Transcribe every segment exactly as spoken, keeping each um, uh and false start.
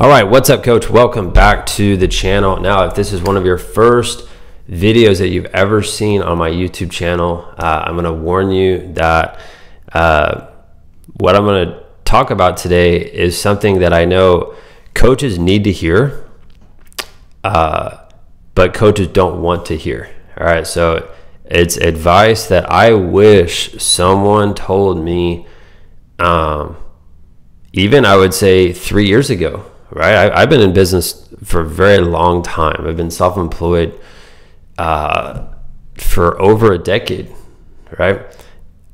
All right, what's up, coach? Welcome back to the channel. Now, if this is one of your first videos that you've ever seen on my YouTube channel, uh, I'm gonna warn you that uh, what I'm gonna talk about today is something that I know coaches need to hear, uh, but coaches don't want to hear. All right, so it's advice that I wish someone told me, um, even I would say three years ago. Right, I, I've been in business for a very long time. I've been self-employed uh, for over a decade. Right,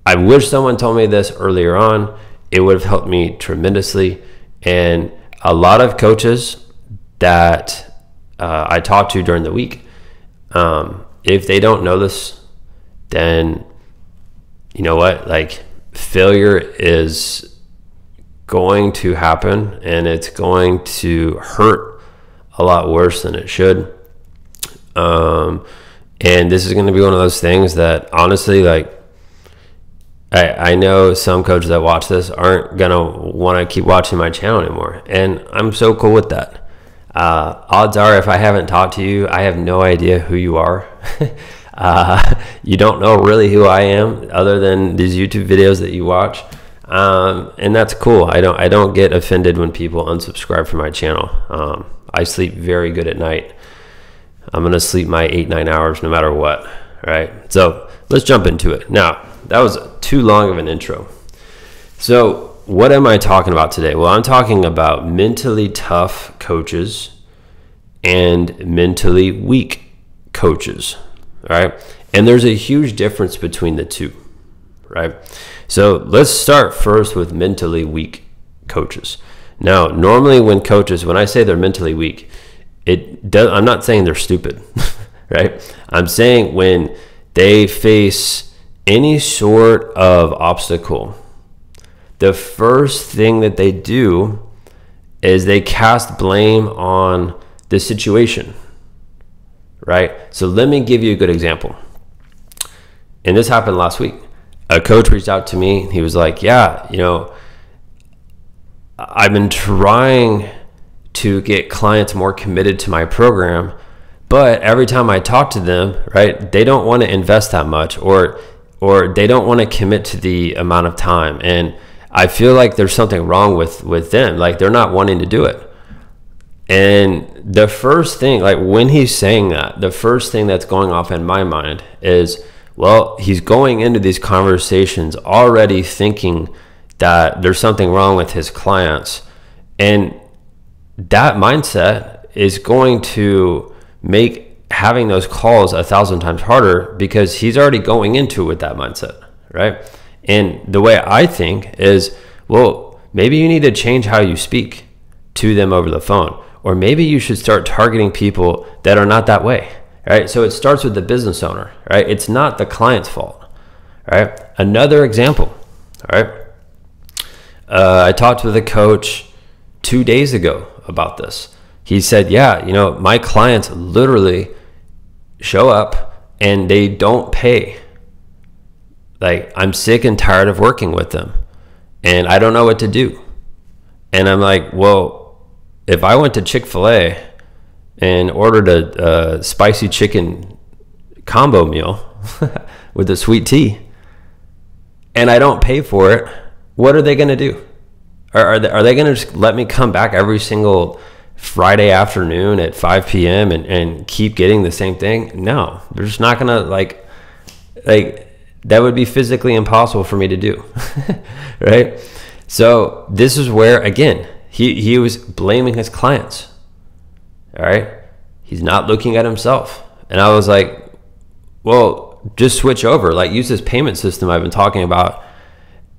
I wish someone told me this earlier on. It would have helped me tremendously. And a lot of coaches that uh, I talk to during the week, um, if they don't know this, then you know what? Like, failure is going to happen, and it's going to hurt a lot worse than it should. Um, and this is going to be one of those things that honestly, like, I, I know some coaches that watch this aren't going to want to keep watching my channel anymore. And I'm so cool with that. Uh, odds are, if I haven't talked to you, I have no idea who you are. uh, you don't know really who I am other than these YouTube videos that you watch. Um, and that's cool. I don't, I don't get offended when people unsubscribe from my channel. Um, I sleep very good at night. I'm going to sleep my eight, nine hours no matter what. Right? So let's jump into it. Now, that was too long of an intro. So what am I talking about today? Well, I'm talking about mentally tough coaches and mentally weak coaches. All right. And there's a huge difference between the two. Right? So let's start first with mentally weak coaches. Now, normally when coaches, when I say they're mentally weak, it does, I'm not saying they're stupid, right? I'm saying when they face any sort of obstacle, the first thing that they do is they cast blame on the situation, right? So let me give you a good example. And this happened last week. A coach reached out to me. He was like, yeah, you know, I've been trying to get clients more committed to my program, but every time I talk to them, right, they don't want to invest that much, or or they don't want to commit to the amount of time. And I feel like there's something wrong with, with them. Like, they're not wanting to do it. And the first thing, like, when he's saying that, the first thing that's going off in my mind is, well, he's going into these conversations already thinking that there's something wrong with his clients. And that mindset is going to make having those calls a thousand times harder, because he's already going into it with that mindset, right? And the way I think is, well, maybe you need to change how you speak to them over the phone, or maybe you should start targeting people that are not that way. Right? So it starts with the business owner, right? It's not the client's fault, right? Another example, all right? Uh, I talked with a coach two days ago about this. He said, yeah, you know, my clients literally show up and they don't pay. Like, I'm sick and tired of working with them, and I don't know what to do. And I'm like, well, if I went to Chick-fil-A and ordered a, a spicy chicken combo meal with a sweet tea, and I don't pay for it, what are they going to do? Are, are they, are they going to just let me come back every single Friday afternoon at five p m and, and keep getting the same thing? No, they're just not going to, like, like that would be physically impossible for me to do, right? So this is where, again, he, he was blaming his clients. All right. He's not looking at himself. And I was like, well, just switch over. Like, use this payment system I've been talking about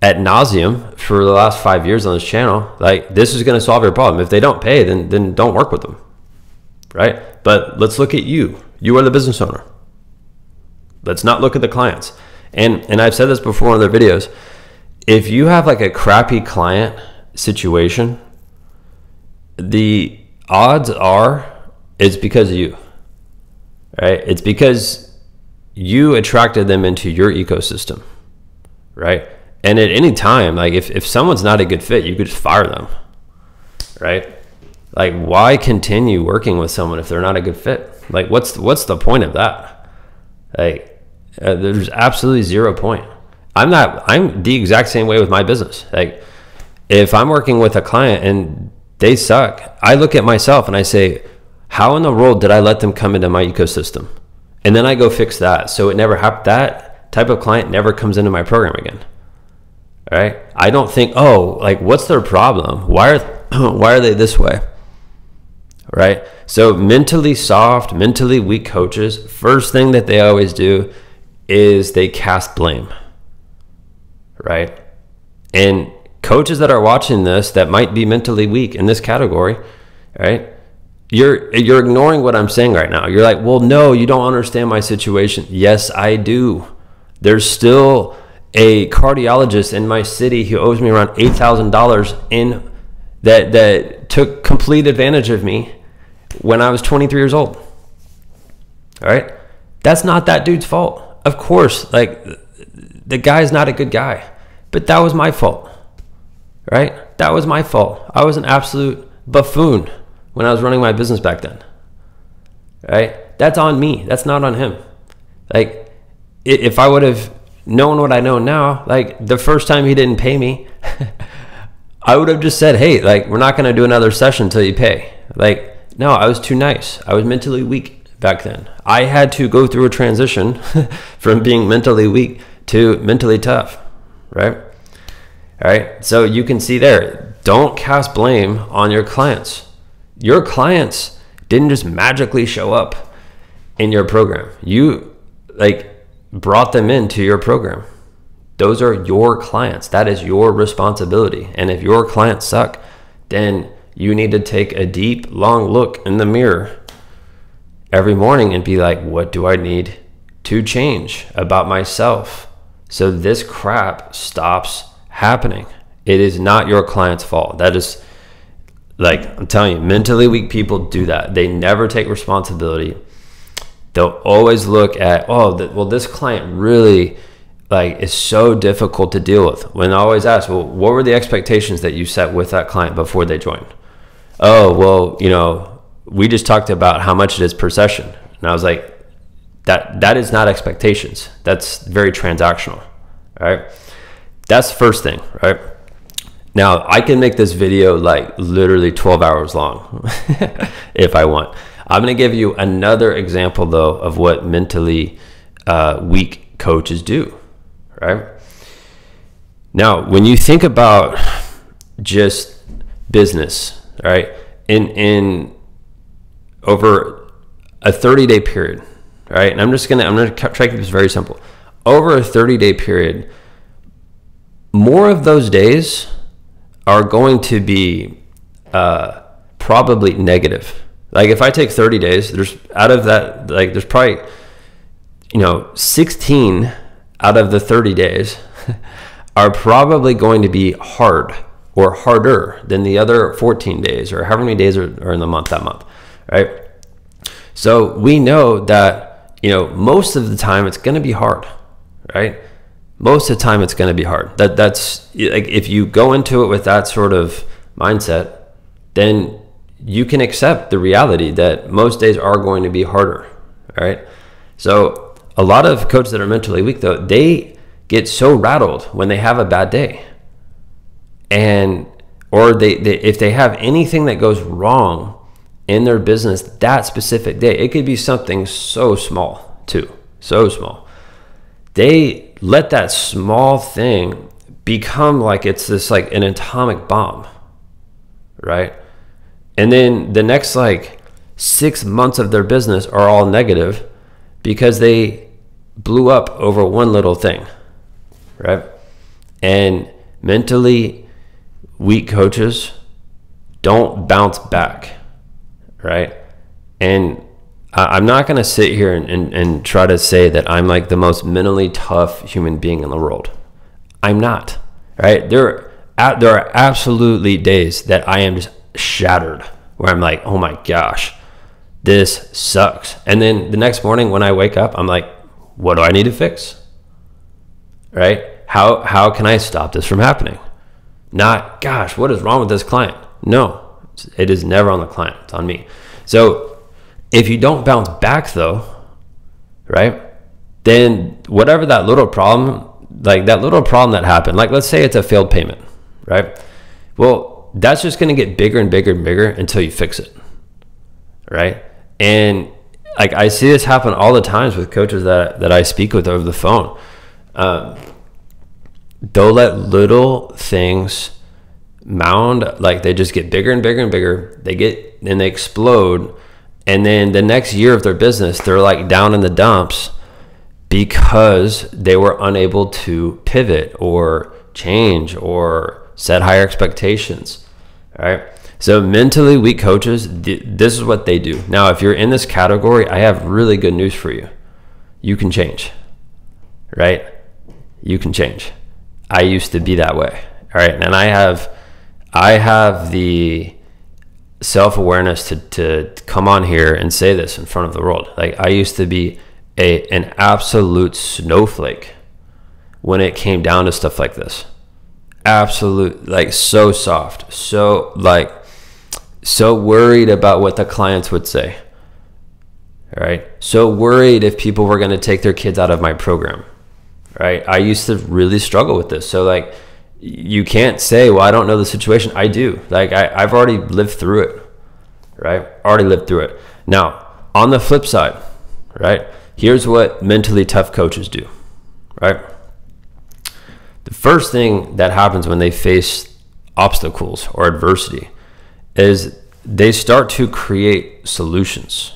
ad nauseum for the last five years on this channel. Like, this is going to solve your problem. If they don't pay, then, then don't work with them. Right. But let's look at you. You are the business owner. Let's not look at the clients. And, and I've said this before in other videos. If you have like a crappy client situation, the odds are it's because of you, right? It's because you attracted them into your ecosystem, right? And at any time, like, if, if someone's not a good fit, you could just fire them, right? Like, why continue working with someone if they're not a good fit? Like, what's what's the point of that? Like, uh, there's absolutely zero point. I'm not, I'm the exact same way with my business. Like, if I'm working with a client and they suck, I look at myself and I say, how in the world did I let them come into my ecosystem? And then I go fix that. So it never happened. That type of client never comes into my program again. All right. I don't think, oh, like, what's their problem? Why are, why are they this way? Right? So mentally soft, mentally weak coaches, first thing that they always do is they cast blame. Right? And coaches that are watching this that might be mentally weak in this category, right? You're you're ignoring what I'm saying right now. You're like, well, no, you don't understand my situation. Yes, I do. There's still a cardiologist in my city who owes me around eight thousand dollars in that that took complete advantage of me when I was twenty-three years old. All right? That's not that dude's fault. Of course, like, the guy's not a good guy, but that was my fault, right? That was my fault. I was an absolute buffoon when I was running my business back then, right? That's on me. That's not on him. Like, if I would have known what I know now, like, the first time he didn't pay me, I would have just said, hey, like, we're not going to do another session until you pay. Like, no, I was too nice. I was mentally weak back then. I had to go through a transition from being mentally weak to mentally tough, right? All right, so you can see there, don't cast blame on your clients. Your clients didn't just magically show up in your program. You, like, brought them into your program. Those are your clients. That is your responsibility. And if your clients suck, then you need to take a deep, long look in the mirror every morning and be like, what do I need to change about myself so this crap stops happening? It is not your client's fault. That is, like, I'm telling you, mentally weak people do that. They never take responsibility. They'll always look at, oh, the, well, this client really, like, is so difficult to deal with. When I always ask, well, what were the expectations that you set with that client before they joined? Oh, well, you know, we just talked about how much it is per session. And I was like, That that is not expectations. That's very transactional, right? That's the first thing, right? Now, I can make this video like literally twelve hours long if I want. I'm gonna give you another example though of what mentally uh, weak coaches do, right? Now, when you think about just business, right? In, in over a thirty day period, all right, and I'm just gonna I'm gonna try to keep this very simple. Over a thirty day period, more of those days are going to be uh, probably negative. Like, if I take thirty days, there's out of that, like, there's probably, you know, sixteen out of the thirty days are probably going to be hard or harder than the other fourteen days or however many days are, are in the month that month, right? So we know that, you know, most of the time it's going to be hard, right? Most of the time it's going to be hard. That that's like, if you go into it with that sort of mindset, then you can accept the reality that most days are going to be harder, right? So a lot of coaches that are mentally weak though, they get so rattled when they have a bad day, and or they, they if they have anything that goes wrong in their business that specific day. It could be something so small too, so small. They let that small thing become like it's this, like, an atomic bomb, right? And then the next, like, six months of their business are all negative because they blew up over one little thing, right? And mentally weak coaches don't bounce back, right? And I'm not going to sit here and, and, and try to say that I'm like the most mentally tough human being in the world. I'm not, right? There are, there are absolutely days that I am just shattered where I'm like, oh my gosh, this sucks. And then the next morning when I wake up, I'm like, what do I need to fix? Right? How, how can I stop this from happening? Not, gosh, what is wrong with this client? No, It is never on the client. It's on me. So if you don't bounce back though, right, then whatever that little problem, like that little problem that happened, like let's say it's a failed payment, right? Well, that's just going to get bigger and bigger and bigger until you fix it, right? And like I see this happen all the times with coaches that, that I speak with over the phone. Um, they'll let little things mound, like they just get bigger and bigger and bigger. They get, and they explode. And then the next year of their business, they're like down in the dumps because they were unable to pivot or change or set higher expectations, right? So mentally weak coaches, th this is what they do. Now, if you're in this category, I have really good news for you. You can change, right? You can change. I used to be that way, all right? And I have, I have the self-awareness to, to come on here and say this in front of the world. Like I used to be a, an absolute snowflake when it came down to stuff like this. Absolute, like so soft, so like, so worried about what the clients would say, all right? So worried if people were gonna take their kids out of my program, right? I used to really struggle with this. So like, you can't say, well, I don't know the situation. I do. Like I, I've already lived through it, right? Already lived through it. Now, on the flip side, right? Here's what mentally tough coaches do, right? The first thing that happens when they face obstacles or adversity is they start to create solutions,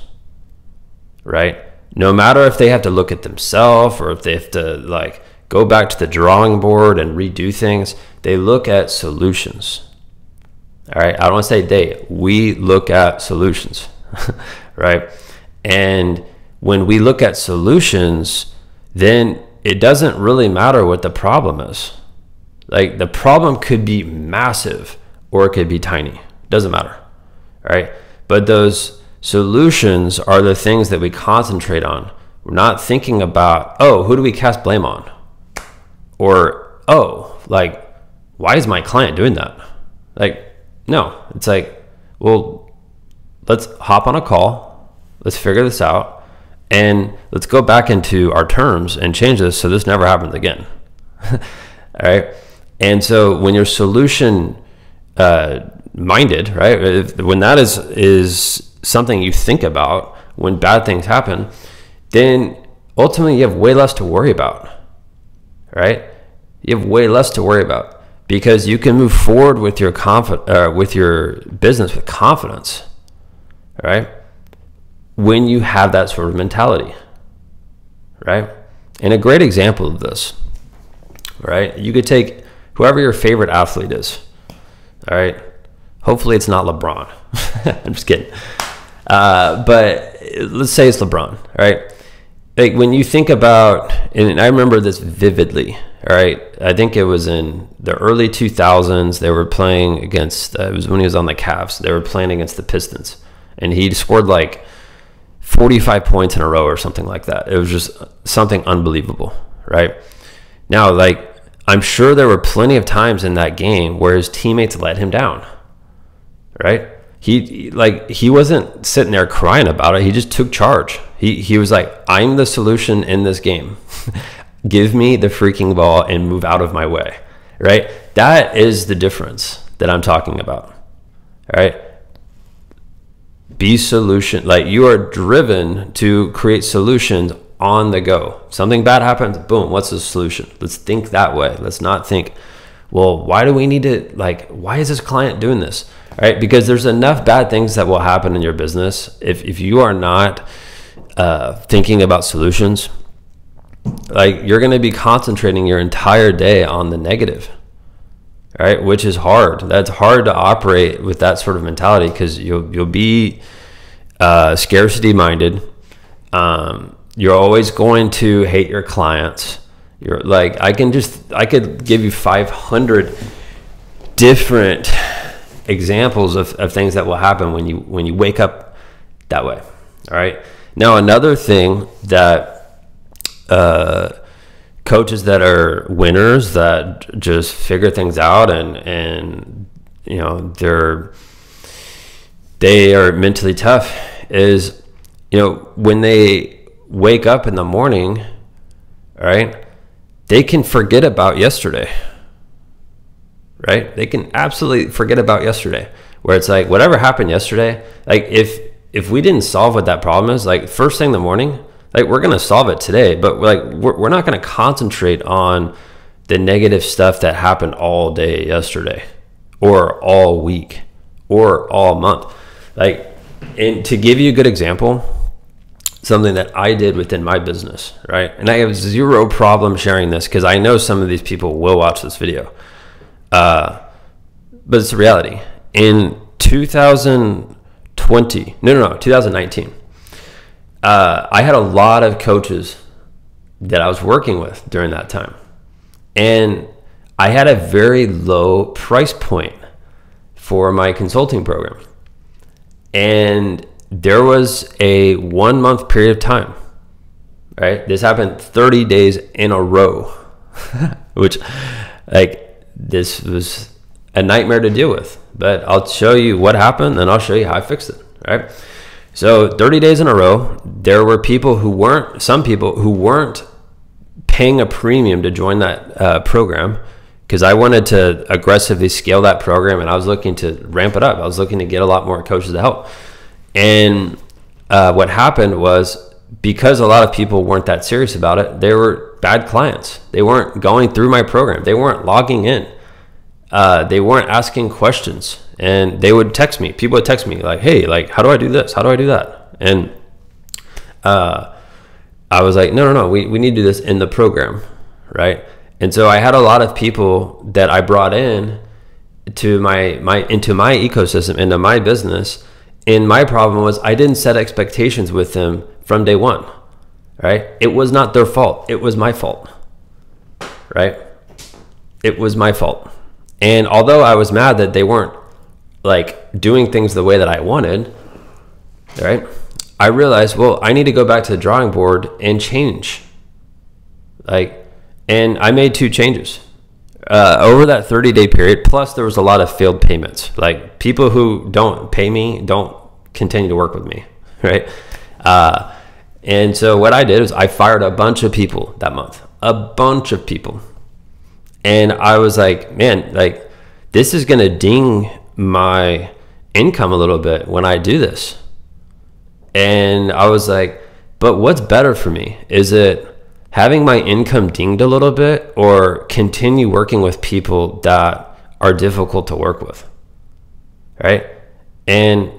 right? No matter if they have to look at themselves or if they have to like go back to the drawing board and redo things, they look at solutions. All right, I don't want to say they, we look at solutions, right? And when we look at solutions, then it doesn't really matter what the problem is. Like the problem could be massive or it could be tiny, it doesn't matter, all right? But those solutions are the things that we concentrate on. We're not thinking about, oh, who do we cast blame on? Or, oh, like, why is my client doing that? Like, no, it's like, well, let's hop on a call, let's figure this out, and let's go back into our terms and change this so this never happens again, all right? And so when you're solution uh, minded, right? If, when that is, is something you think about when bad things happen, then ultimately you have way less to worry about, right? You have way less to worry about because you can move forward with your confi- uh, with your business with confidence, right? When you have that sort of mentality, right? And a great example of this, right? You could take whoever your favorite athlete is, all right? Hopefully it's not LeBron. I'm just kidding. Uh, but let's say it's LeBron, right? Like when you think about, and I remember this vividly, all right? I think it was in the early two thousands, they were playing against, uh, it was when he was on the Cavs, they were playing against the Pistons. And he scored like forty-five points in a row or something like that. It was just something unbelievable, right? Now, like, I'm sure there were plenty of times in that game where his teammates let him down, right? He, like, he wasn't sitting there crying about it. He just took charge. He, he was like, I'm the solution in this game. Give me the freaking ball and move out of my way, right? That is the difference that I'm talking about, all right? Be solution, like you are driven to create solutions on the go. Something bad happens, boom, what's the solution? Let's think that way. Let's not think, well, why do we need to, like, why is this client doing this? Right? Because there's enough bad things that will happen in your business. If, if you are not uh, thinking about solutions, like you're going to be concentrating your entire day on the negative, right? Which is hard. That's hard to operate with that sort of mentality because you'll, you'll be uh, scarcity minded. Um, you're always going to hate your clients. You're like, I can just, I could give you five hundred different examples of, of things that will happen when you when you wake up that way, all right? Now, another thing that uh, coaches that are winners that just figure things out and, and you know, they're they are mentally tough is, you know, when they wake up in the morning, all right, they can forget about yesterday, right? They can absolutely forget about yesterday, where it's like, whatever happened yesterday, like if if we didn't solve what that problem is, like first thing in the morning, like we're going to solve it today, but we're like, we're, we're not going to concentrate on the negative stuff that happened all day yesterday or all week or all month. Like, and to give you a good example, something that I did within my business, right? And I have zero problem sharing this because I know some of these people will watch this video, uh, but it's the reality. In two thousand twenty, no, no, no, two thousand nineteen, uh, I had a lot of coaches that I was working with during that time. And I had a very low price point for my consulting program. And there was a one month period of time, right? This happened thirty days in a row, which like this was a nightmare to deal with, but I'll show you what happened and I'll show you how I fixed it, right? So thirty days in a row, there were people who weren't, some people who weren't paying a premium to join that uh, program because I wanted to aggressively scale that program and I was looking to ramp it up. I was looking to get a lot more coaches to help. And uh, what happened was, because a lot of people weren't that serious about it, they were bad clients. They weren't going through my program. They weren't logging in. Uh, they weren't asking questions. And they would text me. People would text me like, hey, like, how do I do this? How do I do that? And uh, I was like, no, no, no, we, we need to do this in the program, right? And so I had a lot of people that I brought in to my, my into my ecosystem, into my business. And my problem was I didn't set expectations with them from day one, right? It was not their fault. It was my fault, right? It was my fault. And although I was mad that they weren't like doing things the way that I wanted, right? I realized, well, I need to go back to the drawing board and change. Like, and I made two changes. Uh, over that thirty-day period, plus there was a lot of failed payments. Like people who don't pay me don't continue to work with me, right? Uh, and so what I did was I fired a bunch of people that month, a bunch of people. And I was like, man, like this is gonna ding my income a little bit when I do this. And I was like, but what's better for me? Is it having my income dinged a little bit or continue working with people that are difficult to work with, right? And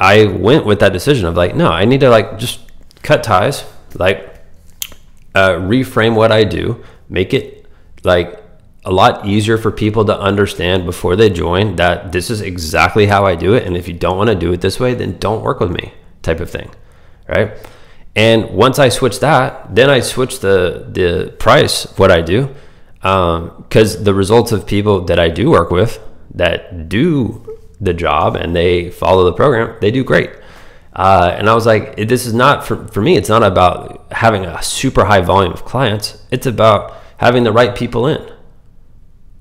I went with that decision of like, no, I need to like just cut ties, like uh, reframe what I do, make it like a lot easier for people to understand before they join that this is exactly how I do it. And if you don't want to do it this way, then don't work with me type of thing, right? And once I switched that, then I switched the the price of what I do, because um, the results of people that I do work with that do the job and they follow the program, they do great. Uh, and I was like, this is not, for, for me, it's not about having a super high volume of clients. It's about having the right people in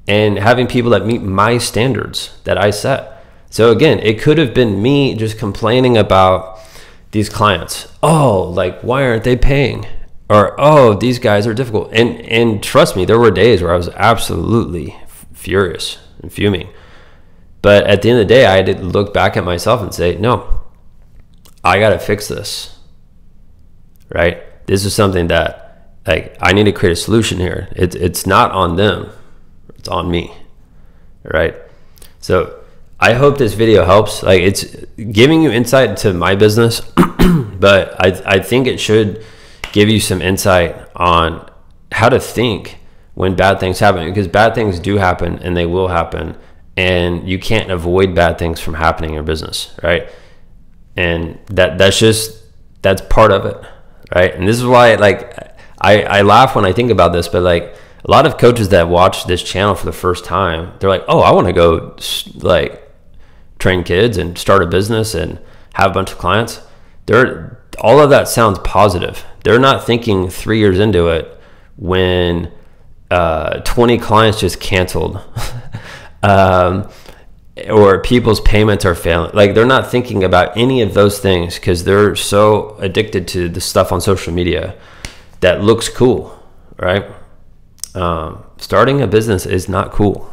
and having people that meet my standards that I set. So again, it could have been me just complaining about these clients, oh, like, why aren't they paying? Or, oh, these guys are difficult. And and trust me, there were days where I was absolutely furious and fuming. But at the end of the day, I had to look back at myself and say, no, I gotta fix this, right? This is something that, like, I need to create a solution here. It's, it's not on them, it's on me, right? So I hope this video helps. Like, it's giving you insight into my business, but I, I think it should give you some insight on how to think when bad things happen, because bad things do happen and they will happen, and you can't avoid bad things from happening in your business, right? And that that's just, that's part of it, right? And this is why, like, I, I laugh when I think about this, but like a lot of coaches that watch this channel for the first time, they're like, oh, I want to go like train kids and start a business and have a bunch of clients. They're, all of that sounds positive. They're not thinking three years into it when uh, twenty clients just canceled, um, or people's payments are failing. Like, they're not thinking about any of those things because they're so addicted to the stuff on social media that looks cool, right? Um, starting a business is not cool.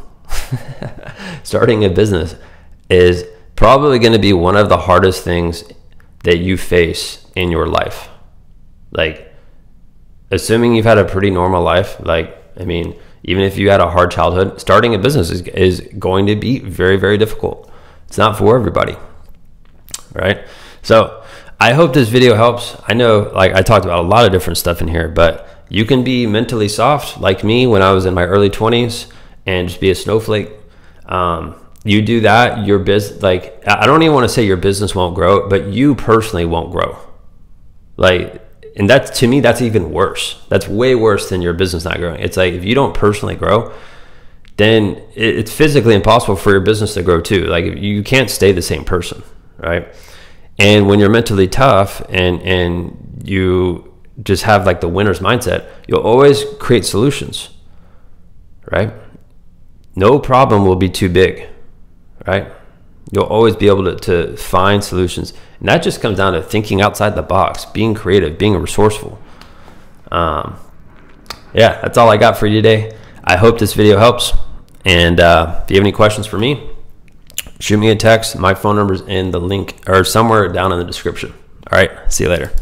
Starting a business is probably going to be one of the hardest things that you face in your life. Like, assuming you've had a pretty normal life, like, I mean, even if you had a hard childhood, starting a business is, is going to be very, very difficult. It's not for everybody, right? So I hope this video helps. I know, like, I talked about a lot of different stuff in here, but you can be mentally soft like me when I was in my early twenties and just be a snowflake. Um, you do that, your business, like, I don't even want to say your business won't grow, but you personally won't grow. Like, and that's, to me, that's even worse. That's way worse than your business not growing. It's like, if you don't personally grow, then it's physically impossible for your business to grow too. Like, you can't stay the same person, right? And when you're mentally tough and, and you just have like the winner's mindset, you'll always create solutions, right? No problem will be too big, right? You'll always be able to, to find solutions. And that just comes down to thinking outside the box, being creative, being resourceful. Um, yeah, that's all I got for you today. I hope this video helps. And uh, if you have any questions for me, shoot me a text. My phone number's in the link or somewhere down in the description. All right, see you later.